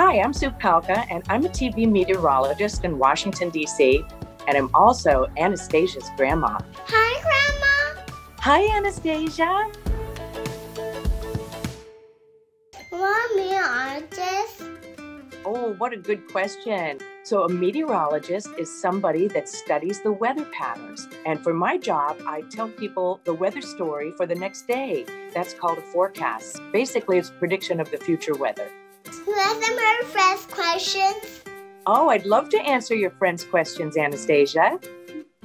Hi, I'm Sue Palka, and I'm a TV meteorologist in Washington, D.C., and I'm also Anastasia's grandma. Hi, Grandma. Hi, Anastasia. What meteorologist? Oh, what a good question. So a meteorologist is somebody that studies the weather patterns. And for my job, I tell people the weather story for the next day. That's called a forecast. Basically, it's a prediction of the future weather. What are my friend's questions? Oh, I'd love to answer your friend's questions, Anastasia.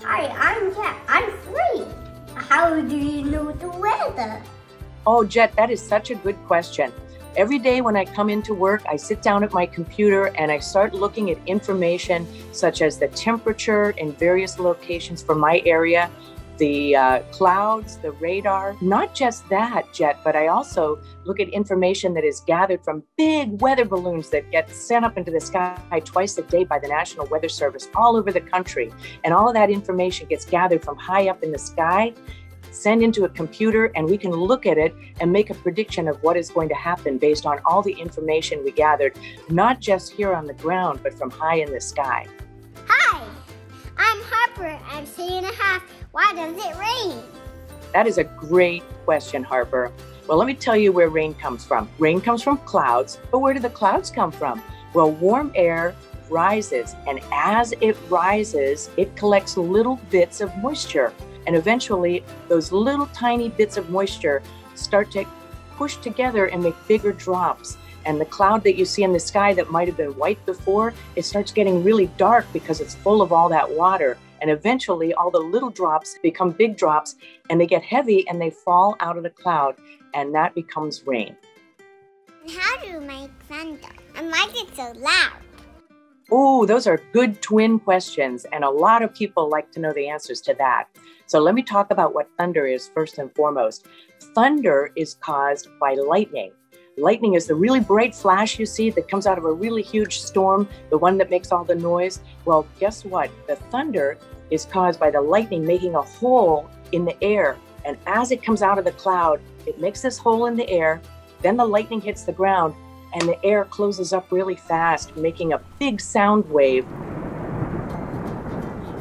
Hi, I'm Jet. I'm 3. How do you know the weather? Oh, Jet, that is such a good question. Every day when I come into work, I sit down at my computer and I start looking at information such as the temperature in various locations for my area, the clouds, the radar. Not just that, Jet, but I also look at information that is gathered from big weather balloons that get sent up into the sky twice a day by the National Weather Service all over the country. And all of that information gets gathered from high up in the sky, send into a computer, and we can look at it and make a prediction of what is going to happen based on all the information we gathered, not just here on the ground, but from high in the sky. Hi, I'm Harper. I'm 6.5. Why does it rain? That is a great question, Harper. Well, let me tell you where rain comes from. Rain comes from clouds, but where do the clouds come from? Well, warm air rises, and as it rises, it collects little bits of moisture. And eventually, those little tiny bits of moisture start to push together and make bigger drops. And the cloud that you see in the sky that might have been white before, it starts getting really dark because it's full of all that water. And eventually, all the little drops become big drops, and they get heavy, and they fall out of the cloud, and that becomes rain. How do you make thunder? And why is it so loud? Oh, those are good twin questions, and a lot of people like to know the answers to that. So let me talk about what thunder is first and foremost. Thunder is caused by lightning. Lightning is the really bright flash you see that comes out of a really huge storm, the one that makes all the noise. Well, guess what? The thunder is caused by the lightning making a hole in the air. And as it comes out of the cloud, it makes this hole in the air, then the lightning hits the ground, and the air closes up really fast, making a big sound wave.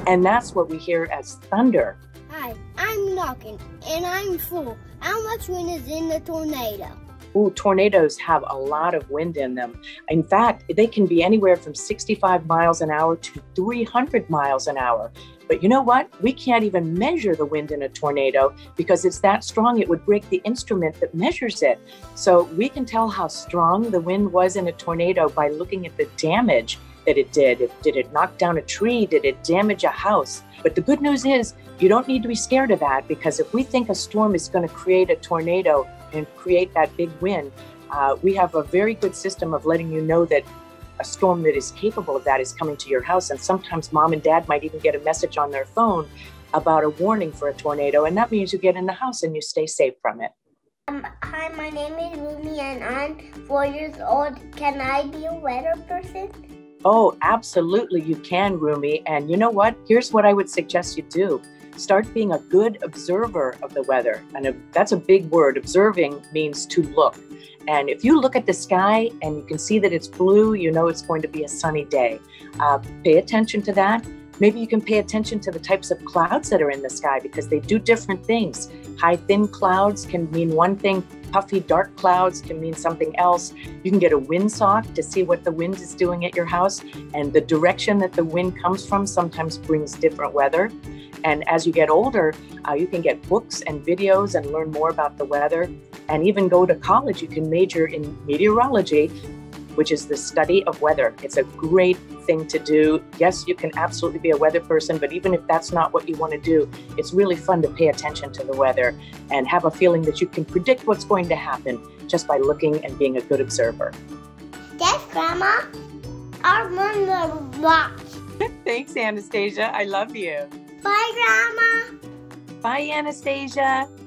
And that's what we hear as thunder. Hi, I'm Knockin', and I'm 4. How much wind is in the tornado? Ooh, tornadoes have a lot of wind in them. In fact, they can be anywhere from 65 miles an hour to 300 miles an hour. But you know what? We can't even measure the wind in a tornado because it's that strong it would break the instrument that measures it. So we can tell how strong the wind was in a tornado by looking at the damage that it did. Did it knock down a tree? Did it damage a house? But the good news is you don't need to be scared of that, because if we think a storm is going to create a tornado and create that big wind, we have a very good system of letting you know that a storm that is capable of that is coming to your house. And sometimes mom and dad might even get a message on their phone about a warning for a tornado. And that means you get in the house and you stay safe from it. Hi, my name is Rumi, and I'm 4 years old. Can I be a weather person? Oh, absolutely you can, Rumi. And you know what? Here's what I would suggest you do. Start being a good observer of the weather. And that's a big word. Observing means to look. And if you look at the sky and you can see that it's blue, you know it's going to be a sunny day. Pay attention to that. Maybe you can pay attention to the types of clouds that are in the sky, because they do different things. High, thin clouds can mean one thing. Puffy, dark clouds can mean something else. You can get a windsock to see what the wind is doing at your house. And the direction that the wind comes from sometimes brings different weather. And as you get older, you can get books and videos and learn more about the weather. And even go to college, you can major in meteorology, which is the study of weather. It's a great thing to do. Yes, you can absolutely be a weather person, but even if that's not what you want to do, it's really fun to pay attention to the weather and have a feeling that you can predict what's going to happen just by looking and being a good observer. Yes, Grandma. I learned a lot. Thanks, Anastasia. I love you. Bye, Grandma. Bye, Anastasia.